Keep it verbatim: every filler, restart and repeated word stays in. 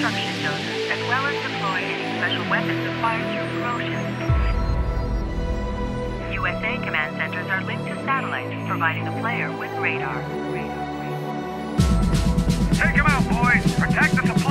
destruction doses, as well as deploy any special weapons acquired through corrosion. U S A command centers are linked to satellites, providing the player with radar. Take him out, boys! Protect the supply!